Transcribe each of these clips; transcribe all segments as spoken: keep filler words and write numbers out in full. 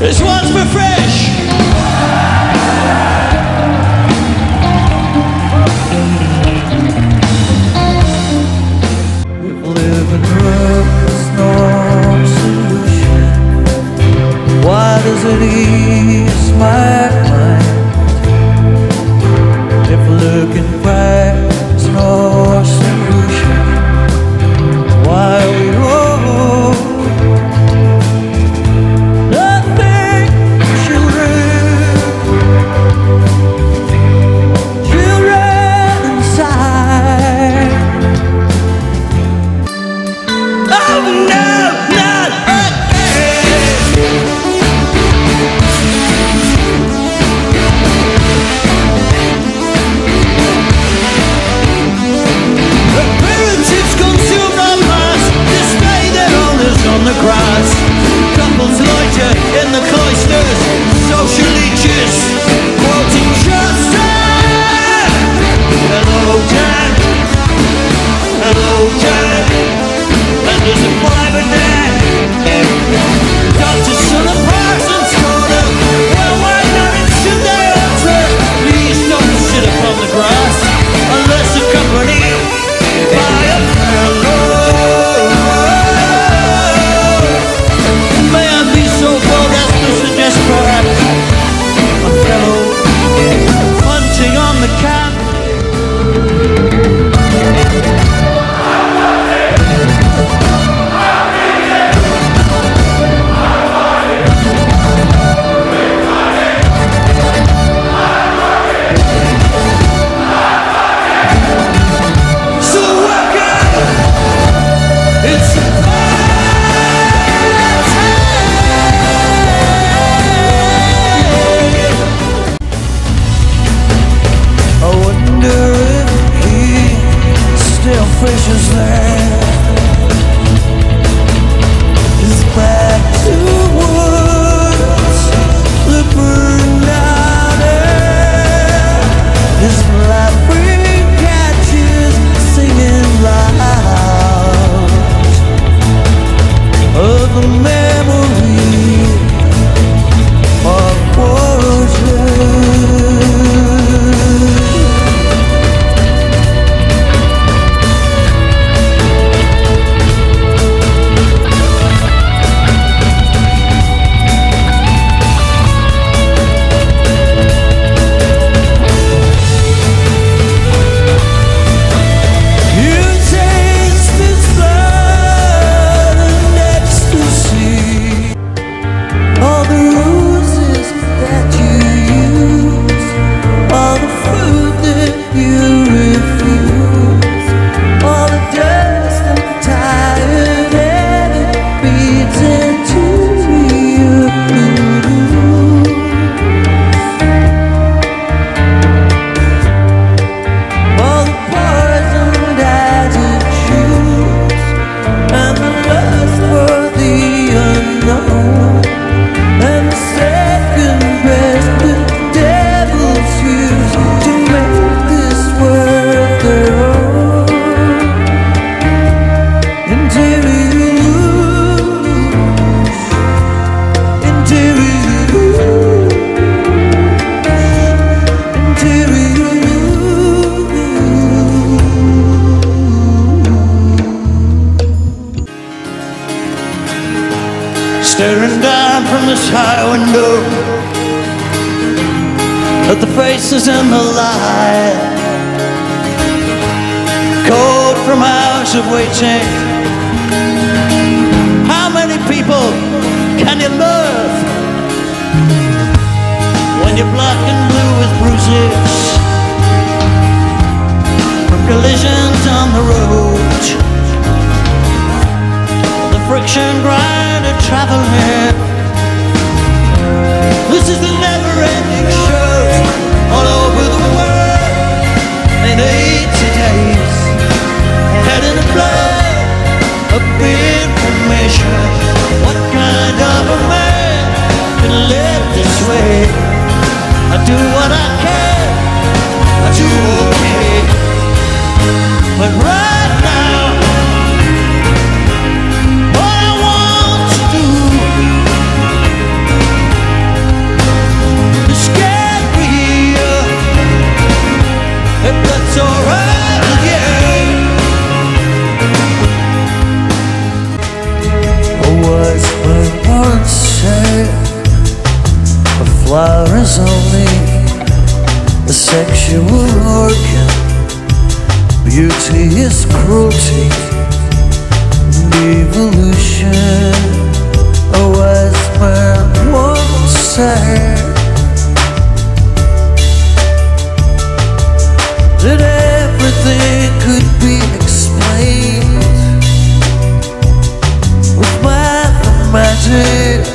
This one's for Fresh. If living rough is no solution, why does it ease my mind? If looking back is no solution, why are we all? Staring down from this high window at the faces in the light, cold from hours of waiting. How many people can you love when you're black and blue with bruises from collisions on the road? The friction grind traveling. This is the never-ending show all over the world in eighty days. Head in the blood, a big permission. What kind of a man can live this way? I do what I can, I do okay. But right now, all I want to do the sexual organ. Beauty is cruelty and evolution. A wise man once said that everything could be explained with mathematics.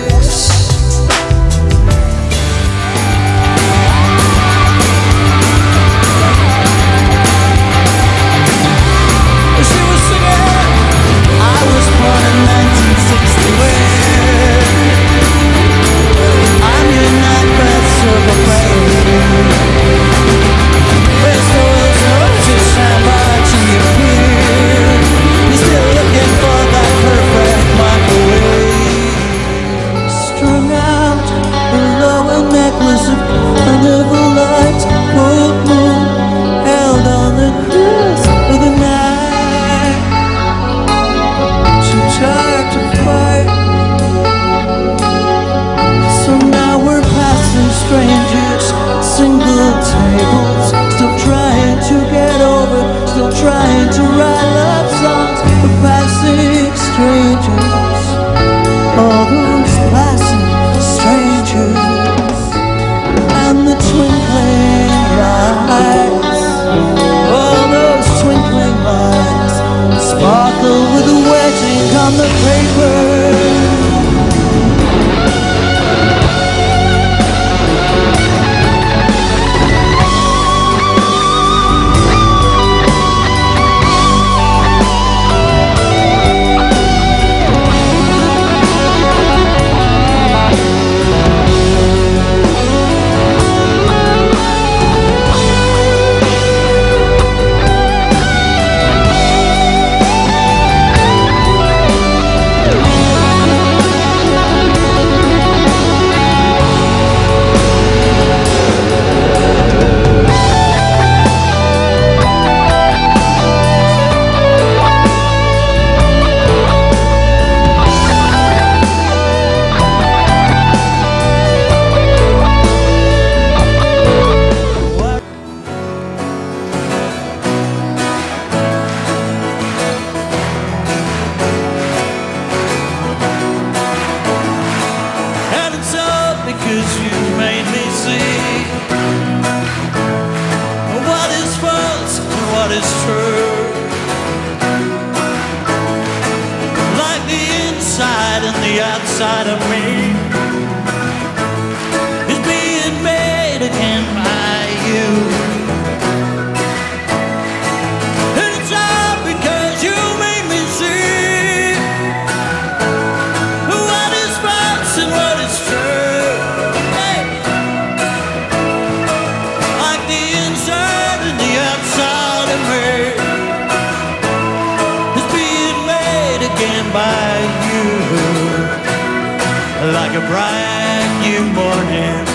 Outside of me is being made again by you, and it's all because you made me see what is false and what is true. Hey. Like the inside and the outside of me is being made again by you. Like a bright new morning.